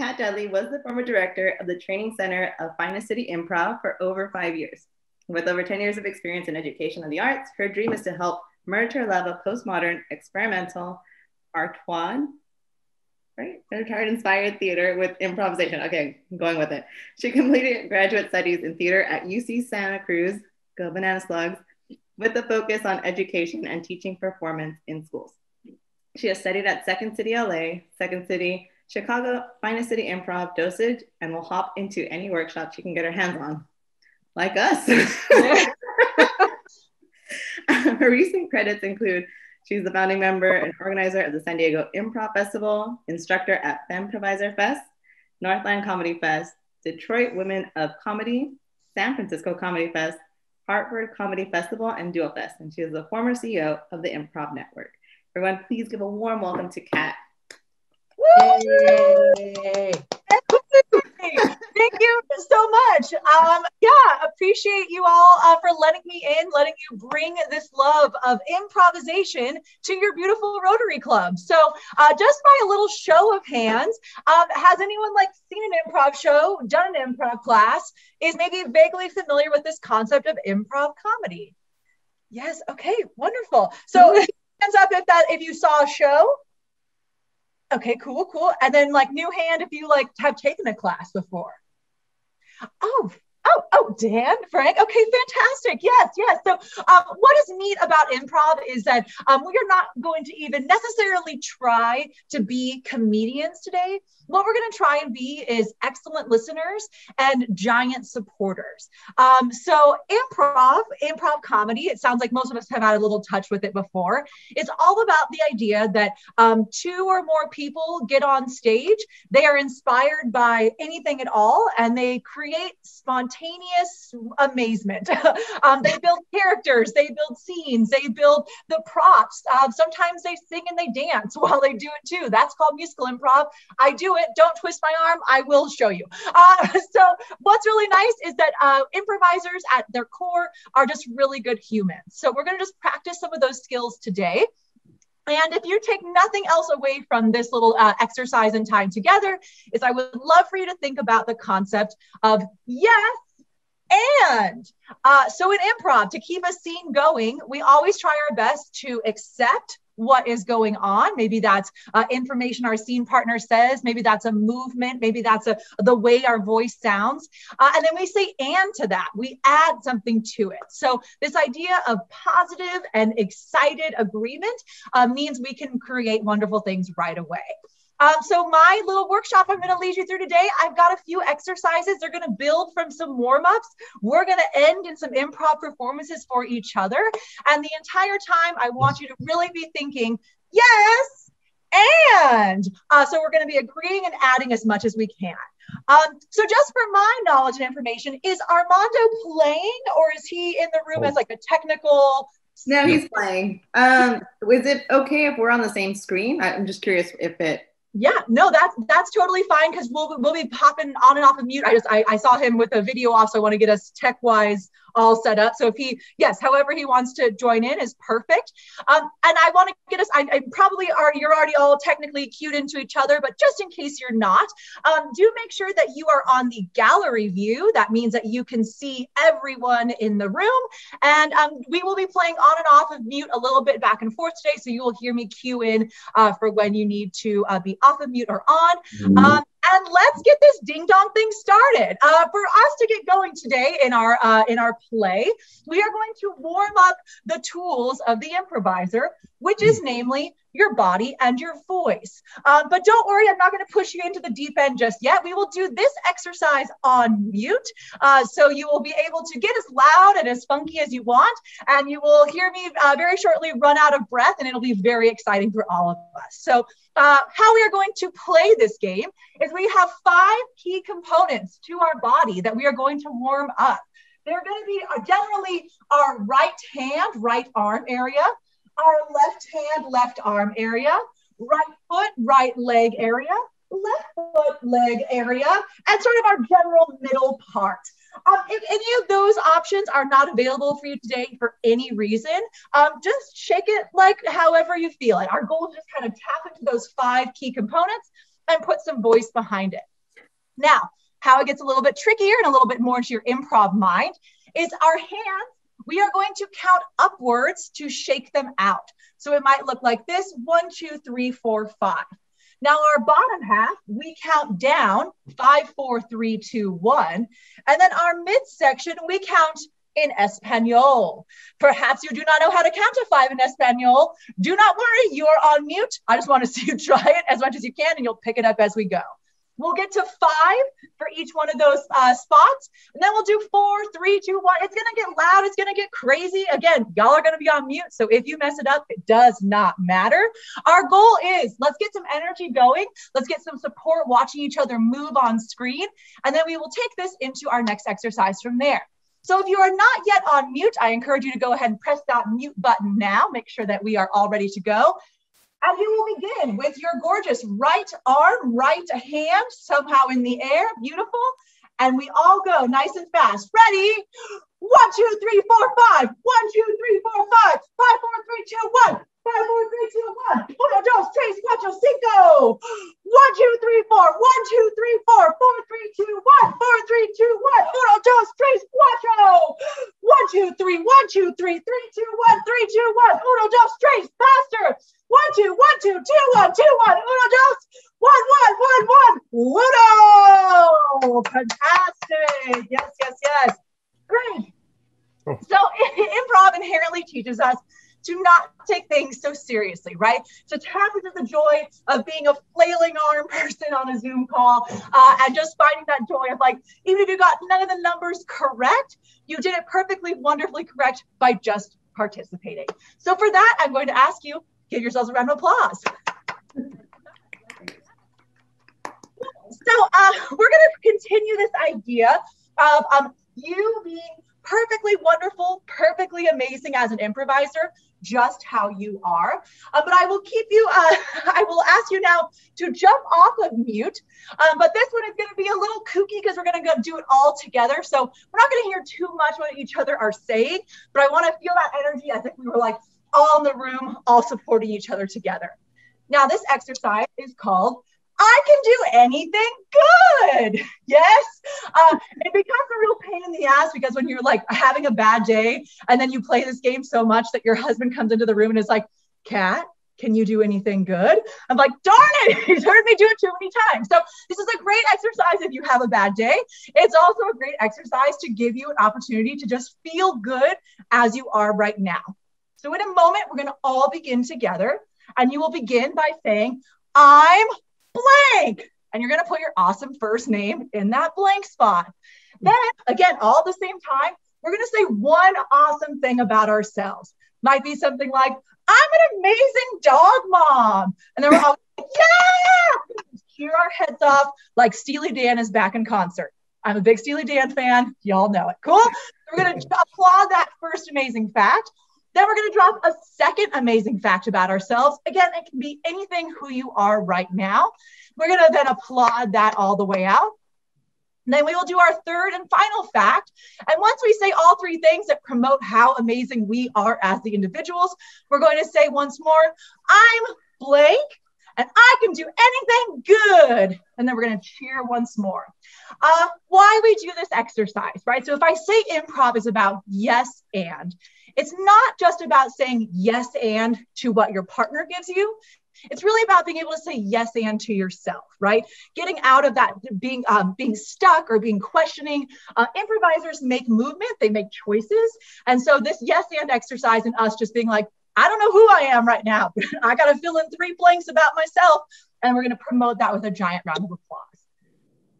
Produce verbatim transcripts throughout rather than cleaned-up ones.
Kat Dudley was the former director of the Training Center of Finest City Improv for over five years. With over ten years of experience in education and the arts, her dream is to help merge her love of postmodern, experimental, artois, right? Retired-inspired theater with improvisation. Okay, I'm going with it. She completed graduate studies in theater at U C Santa Cruz, go banana slugs, with a focus on education and teaching performance in schools. She has studied at Second City L A, Second City Chicago, Finest City Improv, Dosage, and will hop into any workshop she can get her hands on. Like us. Her recent credits include she's the founding member and organizer of the San Diego Improv Festival, instructor at Femprovisor Fest, Northland Comedy Fest, Detroit Women of Comedy, San Francisco Comedy Fest, Hartford Comedy Festival, and Duo Fest. And she is the former C E O of the Improv Network. Everyone, please give a warm welcome to Kat. Yay. Thank you so much. Um, yeah, appreciate you all uh, for letting me in, letting you bring this love of improvisation to your beautiful Rotary Club. So uh, just by a little show of hands, um, has anyone like seen an improv show, done an improv class, is maybe vaguely familiar with this concept of improv comedy? Yes, okay, wonderful. So hands up if, that, if you saw a show. Okay, cool, cool. And then like new hand if you like have taken a class before. Oh, oh, oh, Dan, Frank. Okay, fantastic. Yes, yes. So um, what is neat about improv is that um, we are not going to even necessarily try to be comedians today. What we're going to try and be is excellent listeners and giant supporters. Um, so improv, improv comedy, it sounds like most of us have had a little touch with it before. It's all about the idea that um, two or more people get on stage. They are inspired by anything at all, and they create spontaneous amazement. um, they build characters, they build scenes, they build the props. Uh, sometimes they sing and they dance while they do it too. That's called musical improv. I do it. Don't twist my arm. I will show you. Uh, so what's really nice is that uh, improvisers at their core are just really good humans. So we're going to just practice some of those skills today. And if you take nothing else away from this little uh, exercise and time together, is I would love for you to think about the concept of yes, and uh, so in improv, to keep a scene going, we always try our best to accept what is going on. Maybe that's uh, information our scene partner says. Maybe that's a movement. Maybe that's a, the way our voice sounds. Uh, and then we say and to that. We add something to it. So this idea of positive and excited agreement uh, means we can create wonderful things right away. Um, so my little workshop I'm going to lead you through today, I've got a few exercises. They're going to build from some warm-ups. We're going to end in some improv performances for each other. And the entire time, I want you to really be thinking, yes, and. Uh, so we're going to be agreeing and adding as much as we can. Um, so just for my knowledge and information, is Armando playing or is he in the room as like a technical... No, he's playing. Um, is it okay if we're on the same screen? I'm just curious if it... Yeah, no, that's that's totally fine because we'll we'll be popping on and off of mute. I just I, I saw him with a video off, so I want to get us tech wise all set up. So if he yes, however he wants to join in is perfect. Um, and I want to get us. I, I probably are you're already all technically cued into each other, but just in case you're not, um, do make sure that you are on the gallery view. That means that you can see everyone in the room, and um, we will be playing on and off of mute a little bit back and forth today. So you will hear me cue in uh, for when you need to uh, be off of mute or on. Um, and let's get this ding dong thing started. Uh, for us to get going today in our, uh, in our play, we are going to warm up the tools of the improviser, which is namely your body and your voice. Um, but don't worry, I'm not going to push you into the deep end just yet. We will do this exercise on mute. Uh, so you will be able to get as loud and as funky as you want. And you will hear me uh, very shortly run out of breath, and it'll be very exciting for all of us. So uh, how we are going to play this game is we have five key components to our body that we are going to warm up. They're going to be generally our right hand, right arm area, our left hand, left arm area, right foot, right leg area, left foot, leg area, and sort of our general middle part. Um, if any of those options are not available for you today for any reason, um, just shake it like however you feel it. Our goal is just kind of tap into those five key components. and put some voice behind it. Now, how it gets a little bit trickier and a little bit more into your improv mind is our hands. We are going to count upwards to shake them out. So it might look like this, one, two, three, four, five. Now our bottom half, we count down, five, four, three, two, one. And then our midsection, we count in Espanol. Perhaps you do not know how to count to five in Espanol. Do not worry, you're on mute. I just want to see you try it as much as you can and you'll pick it up as we go. We'll get to five for each one of those uh, spots. And then we'll do four, three, two, one. It's gonna get loud, it's gonna get crazy. Again, y'all are gonna be on mute. So if you mess it up, it does not matter. Our goal is, let's get some energy going. Let's get some support watching each other move on screen. And then we will take this into our next exercise from there. So if you are not yet on mute, I encourage you to go ahead and press that mute button now. Make sure that we are all ready to go. And you will begin with your gorgeous right arm, right hand, somehow in the air, beautiful. And we all go nice and fast. Ready? One, two, three, four, five. One, two, three, four, five. Five, four, three, two, one. Five, four, three, two, one. Uno, dos, tres, cuatro, cinco. One, two, three, four. One, two, three, four. Four, three, two, one. Four, three, two, one. Uno, dos, tres, cuatro. One, two, three. One, two, three. Three, two, one. Three, two, one. Uno, dos, tres. Faster. One, two, one, two, two, one, two, one, uno, dos, one, one, one, one, uno. Fantastic. Yes, yes, yes. Great. Oh. So improv inherently teaches us to not take things so seriously, right? To tap into the joy of being a flailing arm person on a Zoom call uh, and just finding that joy of like, even if you got none of the numbers correct, you did it perfectly, wonderfully correct by just participating. So for that, I'm going to ask you, give yourselves a round of applause. So uh, we're gonna continue this idea of um, you being perfectly wonderful, perfectly amazing as an improviser, just how you are. Uh, but I will keep you, uh, I will ask you now to jump off of mute. Um, but this one is gonna be a little kooky because we're gonna go do it all together. So we're not gonna hear too much what each other are saying, but I wanna feel that energy as if we were like, all in the room, all supporting each other together. Now this exercise is called, I can do anything good. Yes, uh, it becomes a real pain in the ass because when you're like having a bad day and then you play this game so much that your husband comes into the room and is like, Kat, can you do anything good? I'm like, darn it, he's heard me do it too many times. So this is a great exercise if you have a bad day. It's also a great exercise to give you an opportunity to just feel good as you are right now. So in a moment, we're gonna all begin together and you will begin by saying, I'm blank. And you're gonna put your awesome first name in that blank spot. Then again, all at the same time, we're gonna say one awesome thing about ourselves. Might be something like, I'm an amazing dog mom. And then we're all like, yeah! Cheer our heads off like Steely Dan is back in concert. I'm a big Steely Dan fan, y'all know it, cool? We're gonna applaud that first amazing fact. Then we're gonna drop a second amazing fact about ourselves. Again, it can be anything who you are right now. We're gonna then applaud that all the way out. And then we will do our third and final fact. And once we say all three things that promote how amazing we are as the individuals, we're going to say once more, I'm blank and I can do anything good. And then we're gonna cheer once more. Uh, why we do this exercise, right? So if I say improv is about yes and, it's not just about saying yes and to what your partner gives you. It's really about being able to say yes and to yourself, right? Getting out of that being um, being stuck or being questioning. Uh, improvisers make movement, they make choices. And so this yes and exercise and us just being like, I don't know who I am right now, but I gotta fill in three blanks about myself. And we're gonna promote that with a giant round of applause.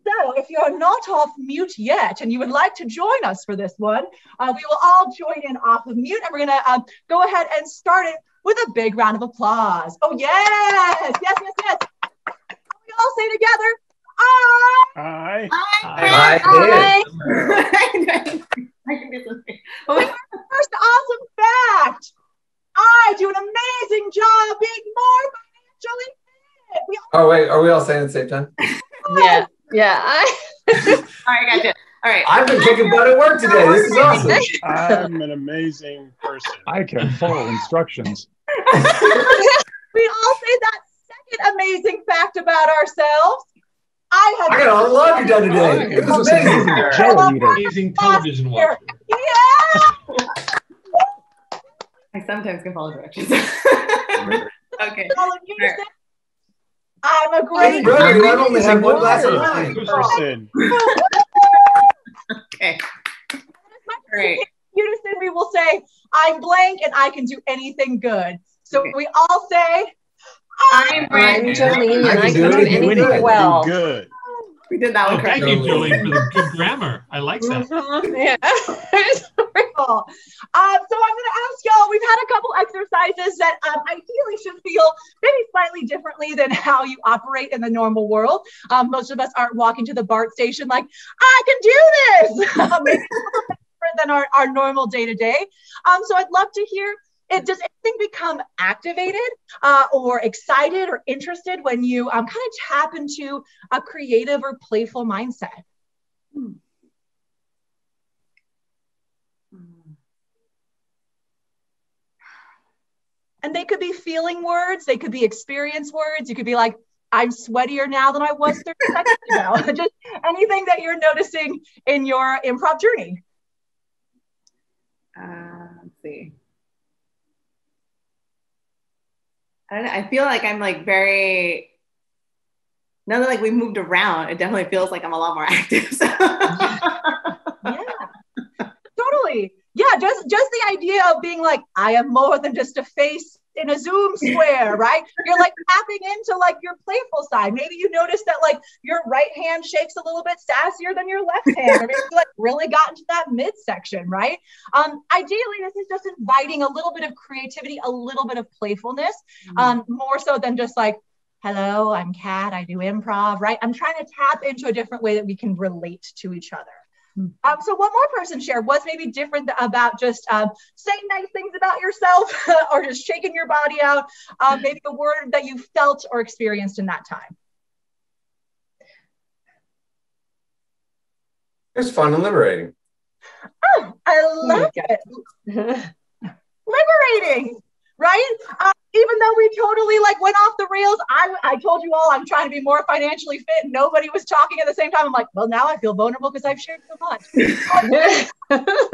So if you're not off mute yet and you would like to join us for this one, uh, we will all join in off of mute and we're gonna uh, go ahead and start it with a big round of applause. Oh yes, yes, yes, yes. We all say together, I. I. I. I. I. I. First awesome fact. I do an amazing job being more financially fit. Oh wait, are we all saying it at the same time? Yeah. Yeah. I... All right, gotcha. All right. I've been kicking butt at work today. This is awesome. I'm an amazing person. I can follow instructions. We all say that second second amazing fact about ourselves. I have I got a lot of you done today. It was amazing. Amazing, amazing television watch. Yeah. I sometimes can follow directions. Okay. Well, right. I'm a great brother. I only have one glass of wine. Okay. Great. Unison, we will say, I'm blank and I can do anything good. So okay. we all say, I'm Brandon Jolene, and I can do anything, do anything well. Good. We did that one oh, correctly. Thank you, Jolene, for the good grammar. I like that. Yeah. It's cool. Um, so I'm going to ask y'all, we've had a couple exercises that um, ideally should feel maybe slightly differently than how you operate in the normal world. Um, most of us aren't walking to the BART station like, I can do this. Um, maybe different than our, our normal day-to-day. Um, so I'd love to hear, It, does anything become activated uh, or excited or interested when you um, kind of tap into a creative or playful mindset? Hmm. And they could be feeling words. They could be experience words. You could be like, I'm sweatier now than I was thirty seconds ago. Just anything that you're noticing in your improv journey. Uh, let's see. I don't know, I feel like I'm like very, now that like we've moved around, it definitely feels like I'm a lot more active. So. Yeah. Yeah, totally. Yeah, just, just the idea of being like, I am more than just a face in a Zoom square, right? You're like tapping into like your playful side. Maybe you notice that like your right hand shakes a little bit sassier than your left hand. Or maybe you like really got into that midsection, right? Um, ideally, this is just inviting a little bit of creativity, a little bit of playfulness, um, more so than just like, hello, I'm Kat, I do improv, right? I'm trying to tap into a different way that we can relate to each other. Um, so one more person shared what's maybe different about just um, saying nice things about yourself or just shaking your body out, uh, maybe a word that you felt or experienced in that time. It's fun and liberating. Oh, I love it. Liberating, right? Um, even though we totally like went off the rails, I, I told you all I'm trying to be more financially fit. Nobody was talking at the same time. I'm like, well, now I feel vulnerable because I've shared so much. That liberation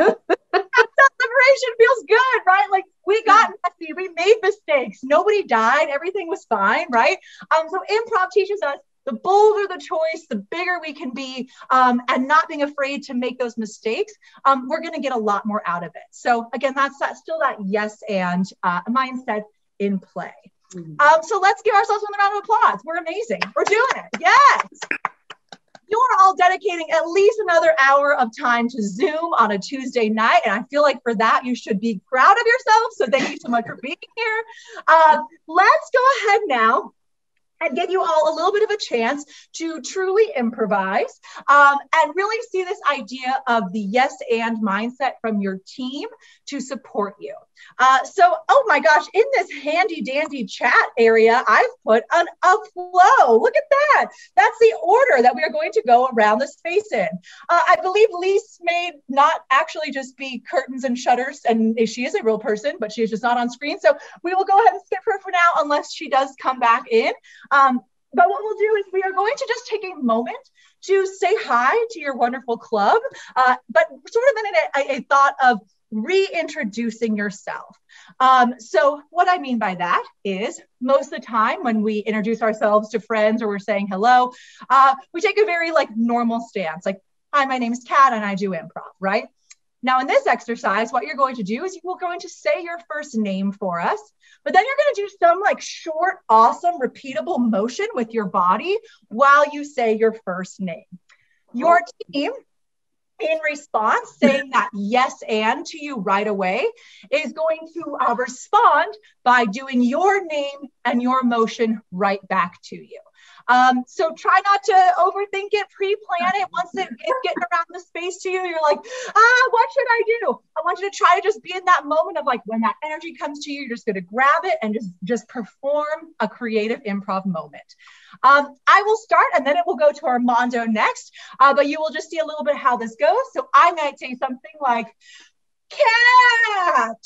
feels good, right? Like we got messy, we made mistakes. Nobody died, everything was fine, right? Um, so improv teaches us the bolder the choice, the bigger we can be, um, and not being afraid to make those mistakes, um, we're gonna get a lot more out of it. So again, that's, that's still that yes and uh, mindset in play. Mm-hmm. Um, so let's give ourselves another round of applause. We're amazing. We're doing it. Yes. You're all dedicating at least another hour of time to Zoom on a Tuesday night. And I feel like for that, you should be proud of yourself. So thank you so much for being here. Uh, let's go ahead now and give you all a little bit of a chance to truly improvise um, and really see this idea of the yes and mindset from your team to support you. Uh, so, oh my gosh, in this handy dandy chat area, I've put an upflow. Look at that. That's the order that we are going to go around the space in. Uh, I believe Lise may not actually just be curtains and shutters, and she is a real person, but she is just not on screen. So we will go ahead and skip her for now unless she does come back in. Um, but what we'll do is we are going to just take a moment to say hi to your wonderful club, uh, but sort of in a, a thought of reintroducing yourself. Um, so what I mean by that is most of the time when we introduce ourselves to friends or we're saying hello, uh, we take a very like normal stance, like, hi, my name is Kat and I do improv, right? Now in this exercise, what you're going to do is you are going to say your first name for us, but then you're going to do some like short, awesome, repeatable motion with your body while you say your first name. Your team, in response, saying that yes and to you right away, is going to uh, respond by doing your name and your motion right back to you. Um, so try not to overthink it, pre-plan it. Once it, it's getting around the space to you, you're like, ah, what should I do? I want you to try to just be in that moment of like, when that energy comes to you, you're just going to grab it and just, just perform a creative improv moment. Um, I will start and then it will go to Armando next, uh, but you will just see a little bit how this goes. So I might say something like, Kat,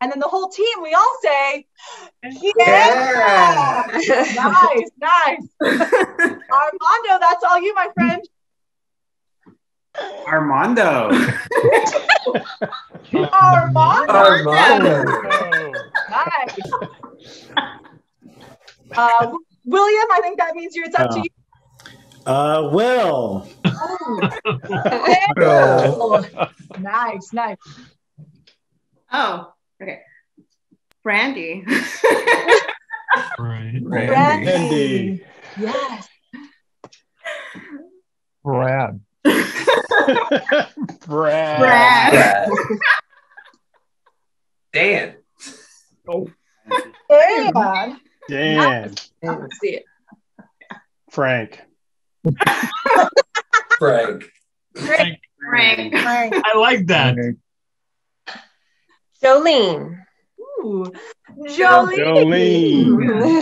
And then the whole team, we all say, yeah! yeah. Nice, nice. Armando, that's all you, my friend. Armando. Armando. Armando. Nice. Uh, William, I think that means you're, it's up oh. to you. Uh, Will. Oh. Will. Nice, nice. Oh. Okay, Brandy. Brandy. Brandy. Yes. Brad. Brad. Brad. Dan. Oh. Dan. Dan. I don't see it. Frank. Frank. Frank. Frank. Frank. I like that. Jolene. Ooh. Jolene.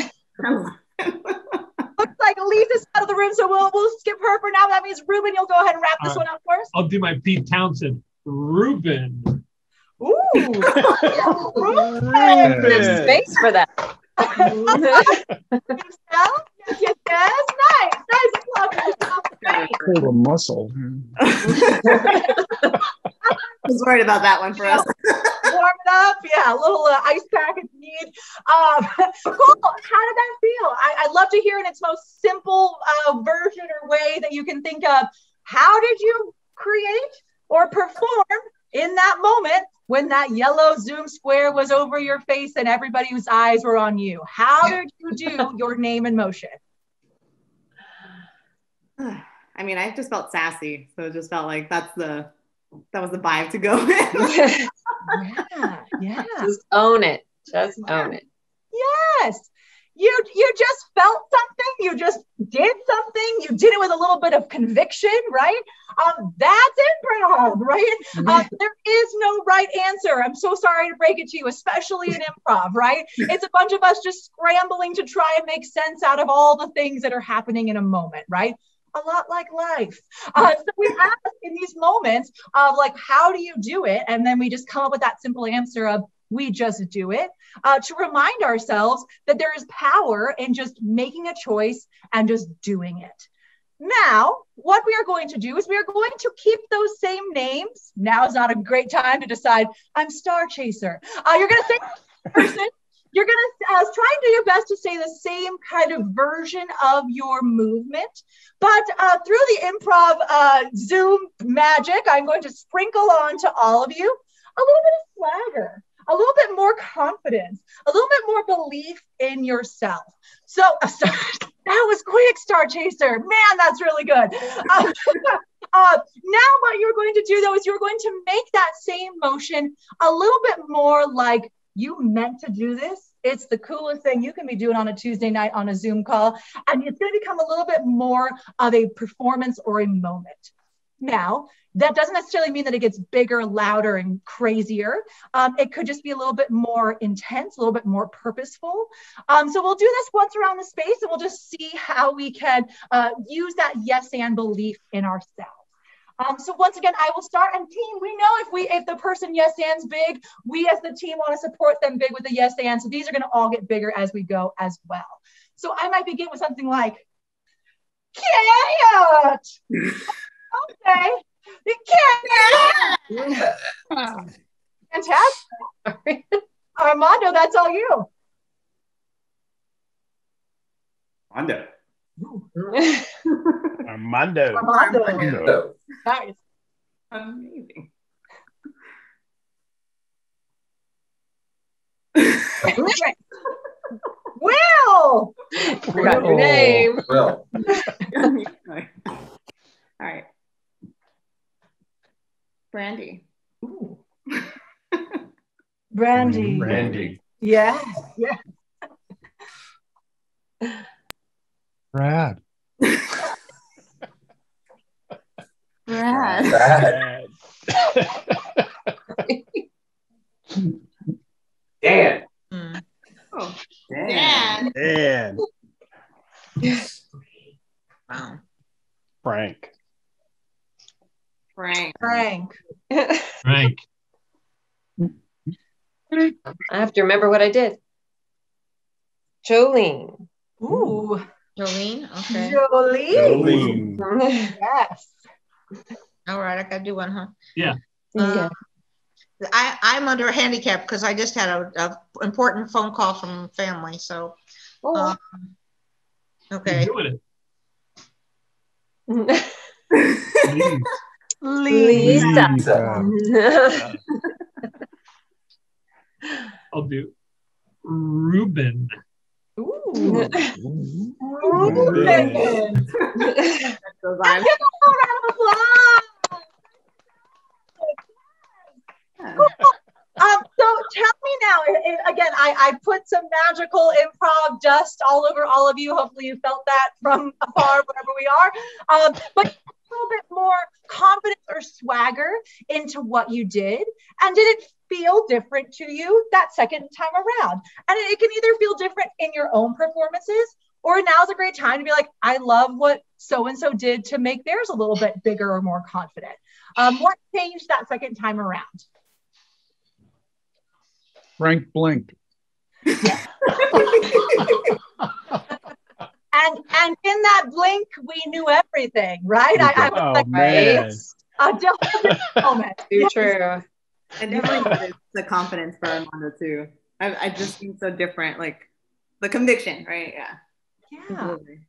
Jolene. Looks like Lisa's out of the room, so we'll we'll skip her for now. That means Ruben, you'll go ahead and wrap this uh, one up for us. I'll do my Pete Townsend. Ruben. Ooh. Ruben. There's space for that. Yes, yes, yes. Nice. Nice. Love, love, I pulled a muscle. I was worried about that one for us. Warm it up, yeah, a little uh, ice pack if need. Um, cool, how did that feel? I, I'd love to hear in its most simple uh, version or way that you can think of, how did you create or perform in that moment when that yellow Zoom square was over your face and everybody's eyes were on you? How did you do your name in motion? I mean, I just felt sassy, so it just felt like that's the, that was the vibe to go with. Yeah, yeah. Just own it. Just own it. Yes. You you just felt something. You just did something. You did it with a little bit of conviction, right? Um, that's improv, right? Uh, there is no right answer. I'm so sorry to break it to you, especially in improv, right? It's a bunch of us just scrambling to try and make sense out of all the things that are happening in a moment, right? A lot like life. Uh, so we ask in these moments of like, how do you do it? And then we just come up with that simple answer of, we just do it, uh, to remind ourselves that there is power in just making a choice and just doing it. Now, what we are going to do is we are going to keep those same names. Now is not a great time to decide, I'm Star Chaser. Uh, you're gonna say person. You're gonna uh, try and do your best to say the same kind of version of your movement, but uh, through the improv uh, Zoom magic, I'm going to sprinkle on to all of you a little bit of swagger, a little bit more confidence, a little bit more belief in yourself. So uh, sorry, that was quick, Star Chaser. Man, that's really good. Uh, Uh, now what you're going to do though is you're going to make that same motion a little bit more like you meant to do this. It's the coolest thing you can be doing on a Tuesday night on a Zoom call. And it's going to become a little bit more of a performance or a moment. Now, that doesn't necessarily mean that it gets bigger, louder, and crazier. Um, it could just be a little bit more intense, a little bit more purposeful. Um, so we'll do this once around the space, and we'll just see how we can uh, use that yes and belief in ourselves. Um, so once again, I will start. And team, we know if we if the person yes and's big, we as the team want to support them big with the yes and. So these are going to all get bigger as we go as well. So I might begin with something like, "Cat." Okay. Cat. Fantastic. Armando, that's all you. Armando. Armando. Armando. Armando. Nice. Amazing. Will. I forgot your name. Will. All right. Brandy. Ooh. Brandy. Brandy. Yeah. Yeah. Brad. Brad. Brad. Dan. Mm. Oh, Dan. Dan. Dan. Wow. Frank. Frank. Frank. Frank. I have to remember what I did. Jolene. Ooh. Jolene. Okay. Jolene. Jolene. Yes. All right. I got to do one, huh? Yeah. Uh, yeah. I, I'm under a handicap because I just had an important phone call from family. So, oh. um, okay. You're doing it. Lisa. Lisa. Lisa. Yeah. I'll do Ruben. Ooh. Ruben. Um, so tell me now, and again, I, I put some magical improv dust all over all of you. Hopefully you felt that from afar, wherever we are. Um, but a little bit more confidence or swagger into what you did, and did it feel different to you that second time around? And it, it can either feel different in your own performances, or now's a great time to be like, I love what so-and-so did to make theirs a little bit bigger or more confident. Um, what changed that second time around? Frank blinked. Yeah. And, and in that blink, we knew everything, right? I, I was oh, like, man. It's a different moment. Too true. I definitely noticed the confidence for Armando, too. I, I just seem so different, like the conviction, right? Yeah. Yeah. Absolutely.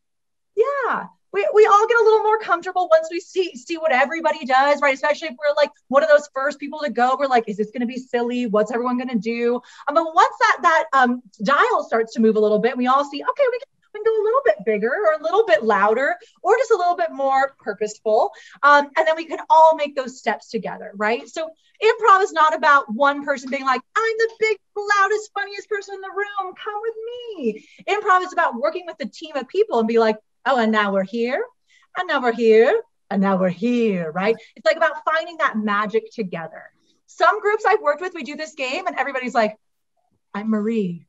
Yeah. We, we all get a little more comfortable once we see see what everybody does, right? Especially if we're like one of those first people to go, we're like, is this going to be silly? What's everyone going to do? Um, but once that, that um, dial starts to move a little bit, we all see, okay, we can and go a little bit bigger or a little bit louder or just a little bit more purposeful. Um, and then we can all make those steps together, right? So improv is not about one person being like, I'm the big, loudest, funniest person in the room, come with me. Improv is about working with a team of people and be like, oh, and now we're here, and now we're here, and now we're here, right? It's like about finding that magic together. Some groups I've worked with, we do this game and everybody's like, I'm Marie.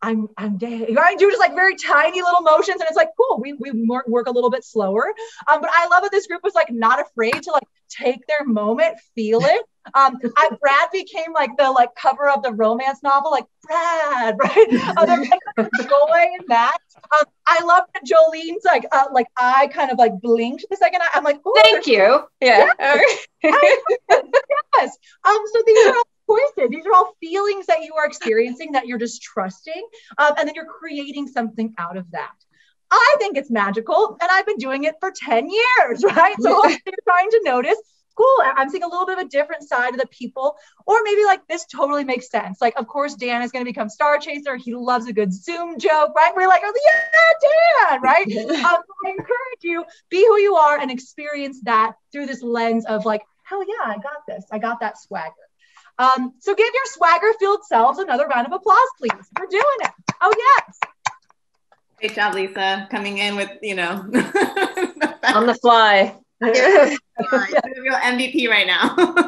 I'm, I'm dead. I do just like very tiny little motions. And it's like, cool, we, we work, work a little bit slower. Um, but I love that this group was like not afraid to like take their moment, feel it. Um, I, Brad became like the like cover of the romance novel, like Brad, right? Uh, they're kind of going in that. Um, I love that Jolene's like, uh, like I kind of like blinked the second I, I'm like, thank you. Yeah. Yes. Yes. Um, so these are all voices. These are all feelings that you are experiencing that you're just trusting. Um, and then you're creating something out of that. I think it's magical. And I've been doing it for ten years, right? So you're trying to notice, cool, I'm seeing a little bit of a different side of the people. Or maybe like this totally makes sense. Like, of course, Dan is going to become Star Chaser. He loves a good Zoom joke, right? We're like, oh, yeah, Dan, right? um, I encourage you, be who you are and experience that through this lens of like, hell yeah, I got this. I got that swagger. Um, so give your swagger-filled selves another round of applause, please. We're doing it. Oh, yes. Great job, Lisa. Coming in with, you know. On the fly. Yeah, you're a real M V P right now. um,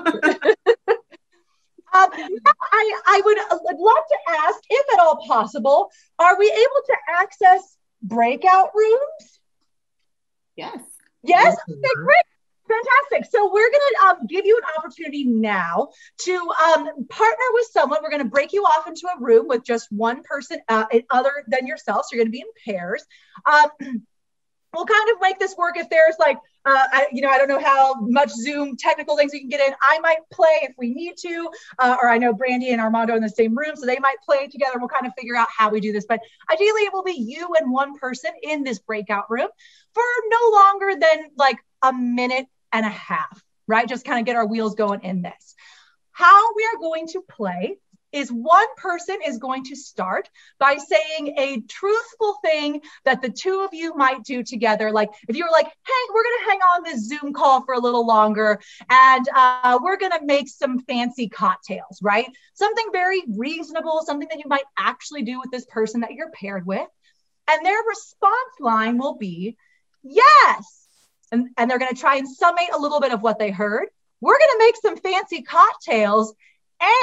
I, I would love to ask, if at all possible, are we able to access breakout rooms? Yes. Yes? Okay, great. Fantastic. So we're going to um, give you an opportunity now to um, partner with someone. We're going to break you off into a room with just one person uh, other than yourself. So you're going to be in pairs. Um, we'll kind of make this work if there's like, uh, I, you know, I don't know how much Zoom technical things we can get in. I might play if we need to, uh, or I know Brandy and Armando are in the same room, so they might play together. We'll kind of figure out how we do this, but ideally it will be you and one person in this breakout room for no longer than like a minute and a half, right? Just kind of get our wheels going in this. How we are going to play is one person is going to start by saying a truthful thing that the two of you might do together. Like if you were like, hey, we're gonna hang on this Zoom call for a little longer and uh, we're gonna make some fancy cocktails, right? Something very reasonable, something that you might actually do with this person that you're paired with. And their response line will be, yes. And, and they're going to try and summate a little bit of what they heard. We're going to make some fancy cocktails.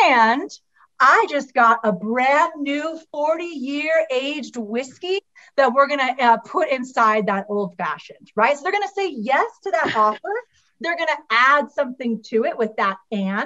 And I just got a brand new forty year aged whiskey that we're going to uh, put inside that old fashioned, right? So they're going to say yes to that offer. They're going to add something to it with that and. And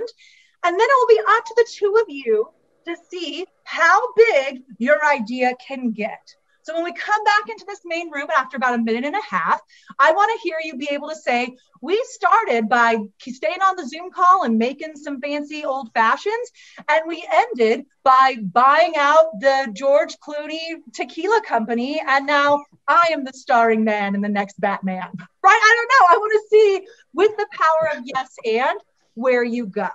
then it will be up to the two of you to see how big your idea can get. So when we come back into this main room after about a minute and a half, I want to hear you be able to say, we started by staying on the Zoom call and making some fancy old fashions. And we ended by buying out the George Clooney tequila company. And now I am the starring man in the next Batman, right? I don't know. I want to see with the power of yes and where you go.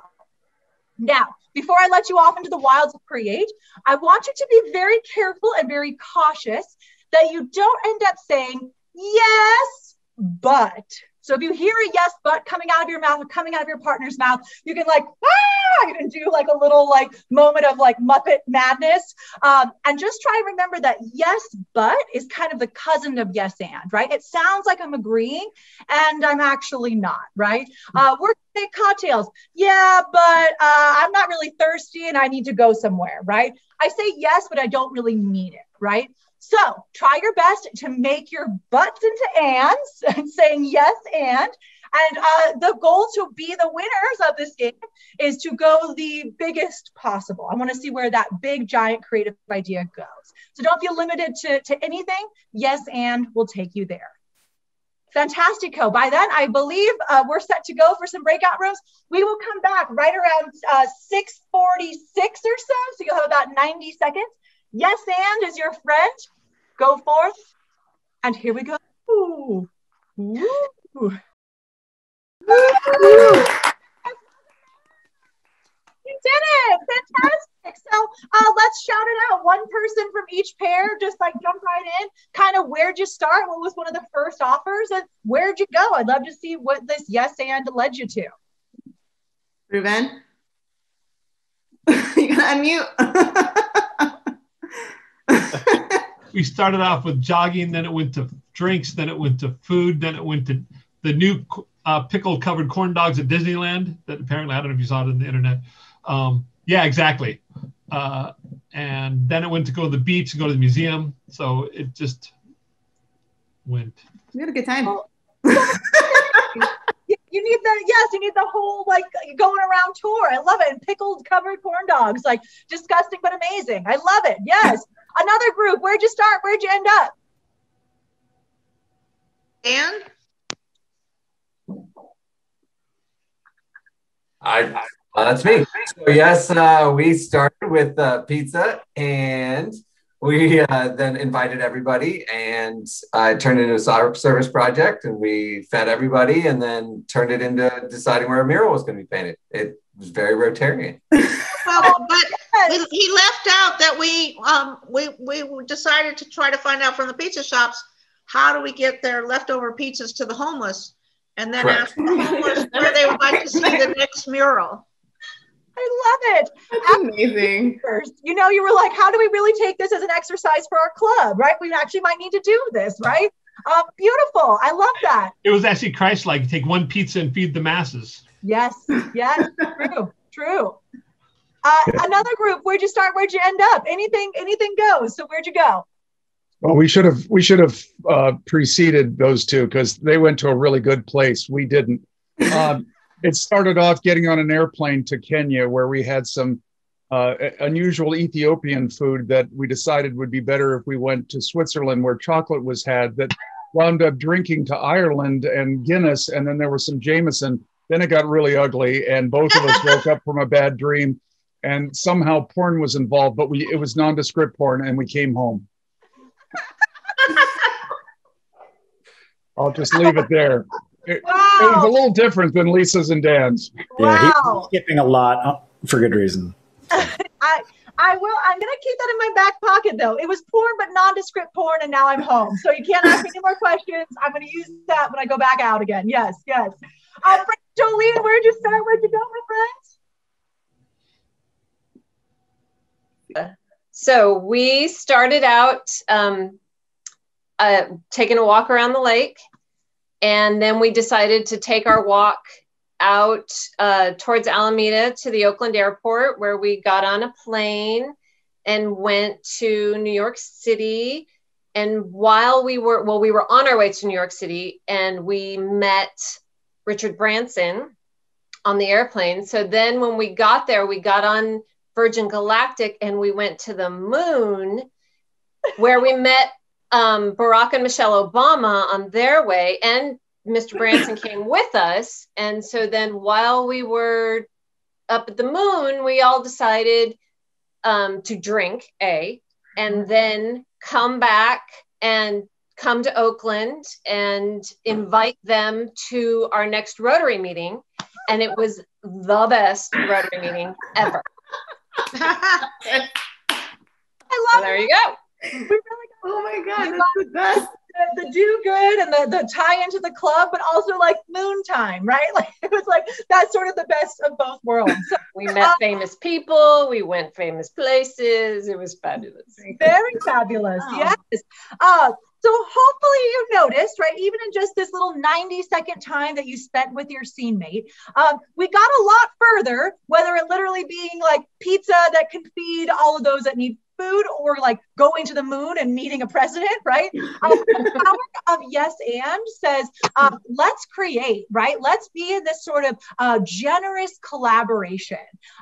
Now, before I let you off into the wilds of Create, I want you to be very careful and very cautious that you don't end up saying, yes, but. So if you hear a yes, but coming out of your mouth or coming out of your partner's mouth, you can like, ah, you can do like a little like moment of like Muppet madness. Um, and just try and remember that yes, but is kind of the cousin of yes and, right? It sounds like I'm agreeing and I'm actually not, right? Uh, we're big cocktails. Yeah, but uh, I'm not really thirsty and I need to go somewhere, right? I say yes, but I don't really mean it, right? So try your best to make your butts into ands and saying yes and. And uh, the goal to be the winners of this game is to go the biggest possible. I want to see where that big, giant creative idea goes. So don't feel limited to, to anything. Yes and will take you there. Fantastico. By then, I believe uh, we're set to go for some breakout rooms. We will come back right around uh, six forty-six or so. So you'll have about ninety seconds. Yes and is your friend. Go forth. And here we go. Ooh. Ooh. You did it. Fantastic. So uh, let's shout it out. One person from each pair, just like jump right in. Kind of where'd you start? What was one of the first offers? And where'd you go? I'd love to see what this yes and led you to. Ruben? You gotta unmute. We started off with jogging, then it went to drinks, then it went to food, then it went to the new uh, pickle-covered corn dogs at Disneyland that apparently, I don't know if you saw it on the internet. Um, yeah, exactly. Uh, and then it went to go to the beach and go to the museum. So it just went. We had a good time. You need the, yes, you need the whole, like, going around tour. I love it. And pickled covered corn dogs, like, disgusting but amazing. I love it. Yes. Another group. Where'd you start? Where'd you end up? And? I, I, uh, that's me. So, yes, uh, we started with uh, pizza, and we uh, then invited everybody, and uh, it turned into a service project, and we fed everybody, and then turned it into deciding where a mural was going to be painted. It was very Rotarian. Well, but he left out that we um, we we decided to try to find out from the pizza shops, how do we get their leftover pizzas to the homeless, and then right. ask the homeless where they would like to see the next mural. I love it. That's amazing. First, you know, you were like, how do we really take this as an exercise for our club, right? We actually might need to do this, right? Uh, beautiful. I love that. It was actually Christ-like. Take one pizza and feed the masses. Yes. Yes. True. True. Uh, another group. Where'd you start? Where'd you end up? Anything, anything goes. So where'd you go? Well, we should have, we should have uh, preceded those two because they went to a really good place. We didn't. Um, it started off getting on an airplane to Kenya, where we had some uh, unusual Ethiopian food that we decided would be better if we went to Switzerland, where chocolate was had. That wound up drinking to Ireland and Guinness, and then there was some Jameson. Then it got really ugly, and both of us woke up from a bad dream. And somehow porn was involved, but we it was nondescript porn, and we came home. I'll just leave it there. It, wow. It was a little different than Lisa's and Dan's. Wow. Yeah, he was skipping a lot for good reason. I, I will. I'm going to keep that in my back pocket, though. It was porn, but nondescript porn, and now I'm home. So you can't ask me any more questions. I'm going to use that when I go back out again. Yes, yes. Uh, Jolene, where'd you start? Where'd you go, my friends? So we started out um, uh, taking a walk around the lake, and then we decided to take our walk out uh, towards Alameda to the Oakland airport, where we got on a plane and went to New York City. And while we were, well, we were on our way to New York City, and we met Richard Branson on the airplane. So then when we got there, we got on Virgin Galactic, and we went to the moon, where we met um, Barack and Michelle Obama on their way, and Mister Branson came with us. And so then while we were up at the moon, we all decided um, to drink, A, and then come back and come to Oakland and invite them to our next Rotary meeting. And it was the best Rotary meeting ever. I love it. There you go. We really got, oh my God, that's the best. The, the do good and the, the tie into the club, but also like moon time, right? Like it was like, that's sort of the best of both worlds. So, we met um, famous people. We went famous places. It was fabulous. Very fabulous. Wow. Yes. Uh, so hopefully you noticed, right? Even in just this little ninety second time that you spent with your scene mate, um, we got a lot further, whether it literally being like pizza that can feed all of those that need food, or like going to the moon and meeting a president, right? Um, the power of yes and says, um, let's create, right? Let's be in this sort of uh, generous collaboration.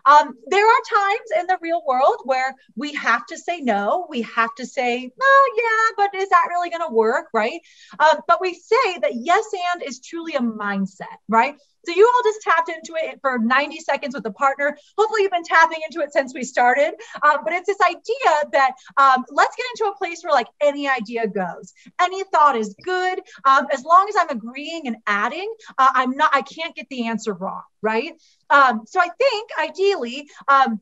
Um, there are times in the real world where we have to say no, we have to say, oh yeah, but is that really gonna work, right? Uh, but we say that yes and is truly a mindset, right? So you all just tapped into it for ninety seconds with a partner. Hopefully you've been tapping into it since we started. Um, but it's this idea that um, let's get into a place where like any idea goes. Any thought is good. Um, as long as I'm agreeing and adding, uh, I'm not, I can't get the answer wrong, right? Um, so I think ideally, um,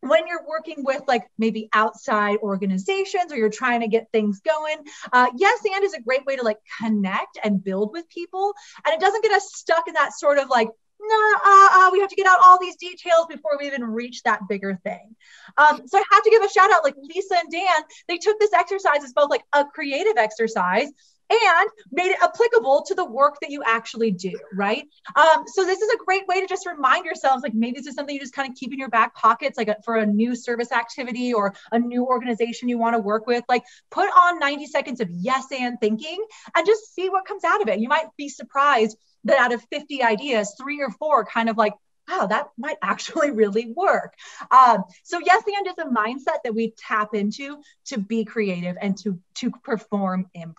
when you're working with like maybe outside organizations or you're trying to get things going, uh, yes and is a great way to like connect and build with people. And it doesn't get us stuck in that sort of like, no, uh, uh, we have to get out all these details before we even reach that bigger thing. Um, so I have to give a shout out, like Lisa and Dan, they took this exercise as both like a creative exercise and made it applicable to the work that you actually do, right? Um, so this is a great way to just remind yourselves, like maybe this is something you just kind of keep in your back pockets, like a, for a new service activity or a new organization you want to work with, like put on ninety seconds of yes and thinking and just see what comes out of it. You might be surprised that out of fifty ideas, three or four kind of like, wow, that might actually really work. Um, so yes and is a mindset that we tap into to be creative and to, to perform improv.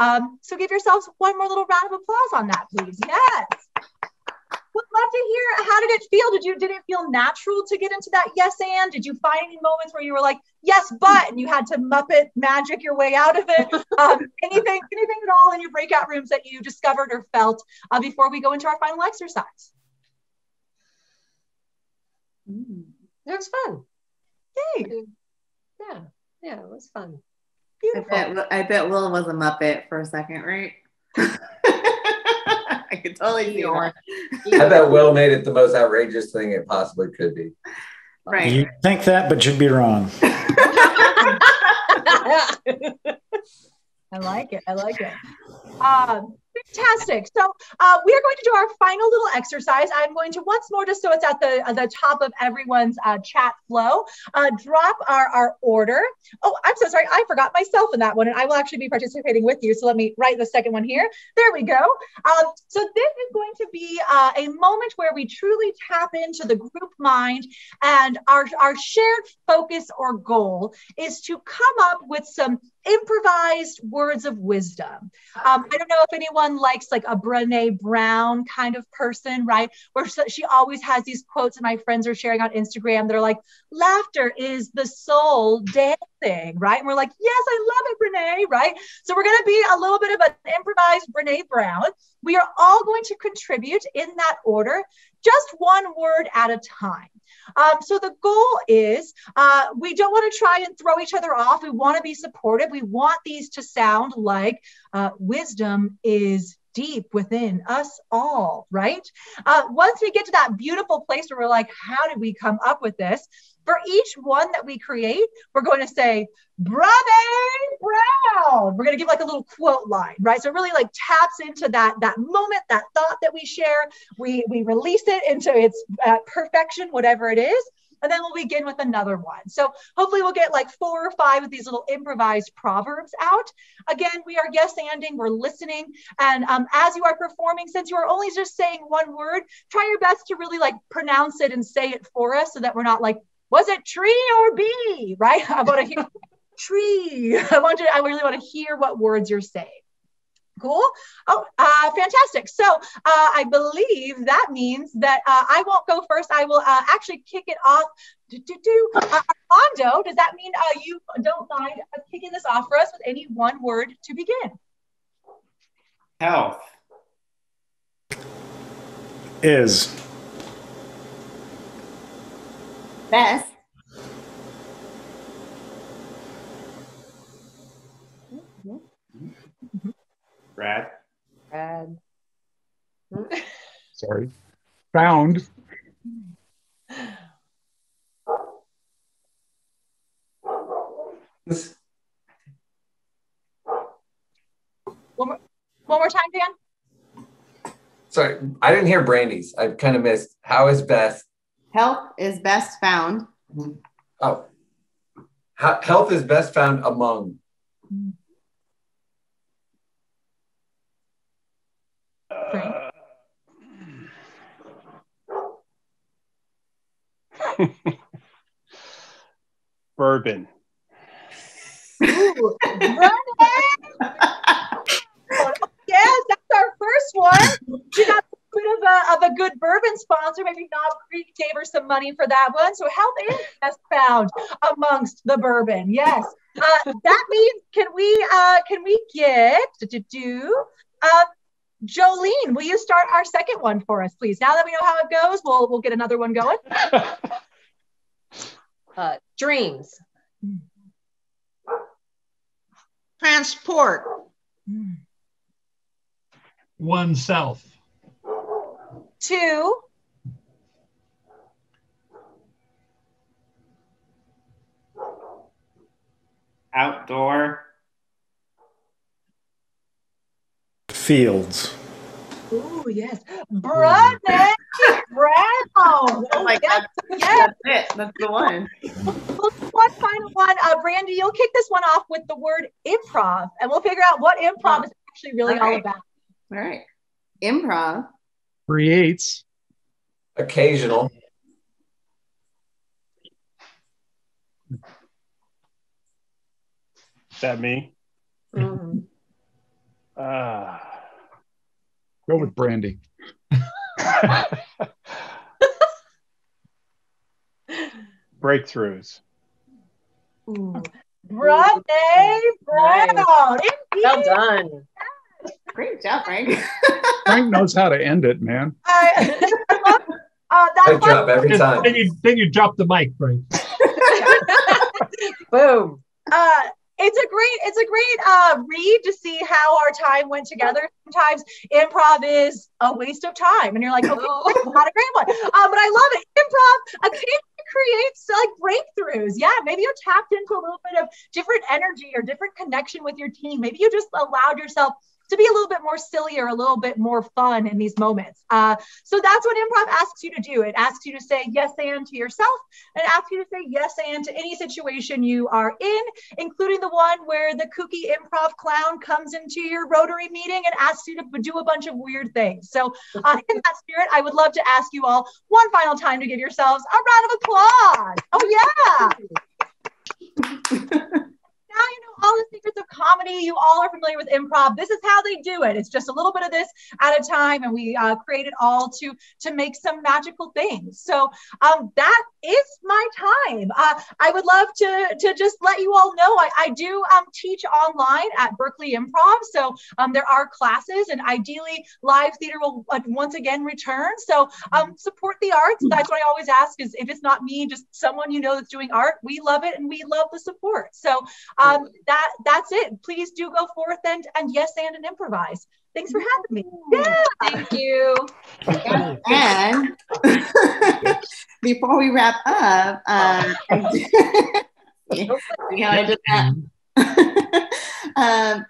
Um, so give yourselves one more little round of applause on that, please. Yes. We'd love to hear, how did it feel? Did you, did it feel natural to get into that yes and? Did you find any moments where you were like, yes, but, and you had to Muppet magic your way out of it? Um, anything, anything at all in your breakout rooms that you discovered or felt uh, before we go into our final exercise? Mm, it was fun. Yay. I mean, yeah, yeah, it was fun. Beautiful. I bet, I bet Will was a Muppet for a second, right? I could totally see one. I bet Will made it the most outrageous thing it possibly could be. Right. You think that, but you'd be wrong. I like it. I like it. Um, Fantastic. So uh, we are going to do our final little exercise. I'm going to once more, just so it's at the, the top of everyone's uh, chat flow, uh, drop our, our order. Oh, I'm so sorry. I forgot myself in that one, and I will actually be participating with you. So let me write the second one here. There we go. Um, so this is going to be uh, a moment where we truly tap into the group mind, and our, our shared focus or goal is to come up with some improvised words of wisdom. Um, I don't know if anyone likes like a Brené Brown kind of person, right? Where she always has these quotes and my friends are sharing on Instagram that are like, laughter is the soul dancing, right? And we're like, yes, I love it, Brené, right? So we're gonna be a little bit of an improvised Brené Brown. We are all going to contribute in that order, just one word at a time. Um, so the goal is uh, we don't want to try and throw each other off. We want to be supportive. We want these to sound like uh, wisdom is deep within us all, right? Uh, once we get to that beautiful place where we're like, how did we come up with this? For each one that we create, we're going to say, Brené Brown. We're going to give like a little quote line, right? So it really like taps into that, that moment, that thought that we share. We, we release it into its uh, perfection, whatever it is. And then we'll begin with another one. So hopefully we'll get like four or five of these little improvised proverbs out. Again, we are yes anding, we're listening. And um, as you are performing, since you are only just saying one word, try your best to really like pronounce it and say it for us so that we're not like, was it tree or bee, right? I want to hear tree. I want to, I really want to hear what words you're saying. Cool. Oh, uh, fantastic. So uh, I believe that means that uh, I won't go first. I will uh, actually kick it off. Do, do, do. Uh, Armando, does that mean uh, you don't mind kicking this off for us with any one word to begin? Health. Is. Best. Brad. Brad. Sorry. Found. One more, one more time, Dan. Sorry, I didn't hear Brandy's. I kind of missed. How is best? Help is best found. Oh. How, health is best found among. Bourbon. Ooh, bourbon. Yes, that's our first one. She got a bit of a, of a good bourbon sponsor. Maybe Knob Creek gave her some money for that one. So health is best found amongst the bourbon. Yes, uh, that means can we uh, can we get to do? Uh, Jolene, will you start our second one for us, please? Now that we know how it goes, we'll we'll get another one going. uh, dreams. Transport. Oneself. Two. Outdoor. Fields. Oh, yes. Brené Brown. Oh, my God. Yes. That's it. That's the one. One final one. Uh, Brandy, you'll kick this one off with the word improv, and we'll figure out what improv is actually really all, right. all about. All right. Improv. Creates. Occasional. Is that me? Mm. Uh, Go with Brandy. Breakthroughs. Brené Brown. Nice. Well done. Yes. Great job, Frank. Frank knows how to end it, man. I, I love, uh, that Great one. Job every time. Then you, then you drop the mic, Frank. Boom. Uh, It's a great, it's a great uh, read to see how our time went together. Sometimes improv is a waste of time, and you're like, okay, not a great one. Um, but I love it. Improv creates like breakthroughs. Yeah, maybe you tapped into a little bit of different energy or different connection with your team. Maybe you just allowed yourself to be a little bit more silly or a little bit more fun in these moments. Uh, so that's what improv asks you to do. It asks you to say yes and to yourself, and it asks you to say yes and to any situation you are in, including the one where the kooky improv clown comes into your Rotary meeting and asks you to do a bunch of weird things. So uh, in that spirit, I would love to ask you all one final time to give yourselves a round of applause. Oh yeah. Now you know all the secrets of comedy. You all are familiar with improv. This is how they do it. It's just a little bit of this at a time, and we uh, create it all to to make some magical things. So um, that is my time. Uh, I would love to to just let you all know I, I do um, teach online at Berkeley Improv. So um, there are classes, and ideally live theater will uh, once again return. So um, support the arts. That's what I always ask is if it's not me, just someone you know that's doing art. We love it, and we love the support. So. Um, Um, that that's it. Please do go forth and and yes and and improvise. Thanks for having me. Yeah, thank you. And before we wrap up, um, um,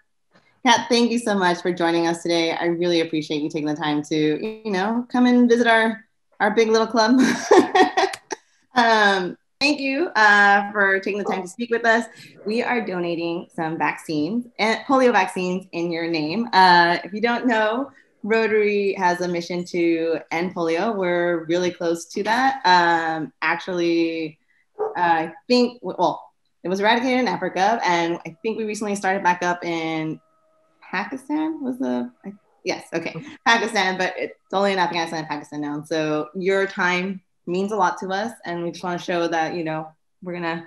Kat, thank you so much for joining us today. I really appreciate you taking the time to you know come and visit our our big little club. um, Thank you uh, for taking the time to speak with us. We are donating some vaccines, and polio vaccines in your name. Uh, if you don't know, Rotary has a mission to end polio. We're really close to that. Um, actually, I think, well, it was eradicated in Africa, and I think we recently started back up in Pakistan, was the, I, yes, okay, Pakistan, but it's only in Afghanistan and Pakistan now. And so your time means a lot to us, and we just want to show that, you know, we're going to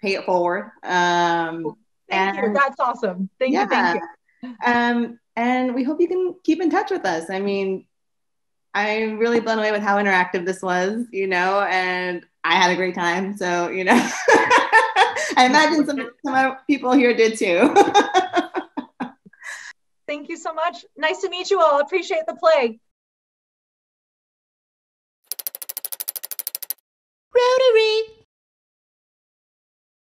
pay it forward. Um, thank and, you, that's awesome. Thank yeah. you, thank you. Um, and we hope you can keep in touch with us. I mean, I'm really blown away with how interactive this was, you know, and I had a great time. So, you know, I imagine some, some people here did too. Thank you so much. Nice to meet you all. Appreciate the play.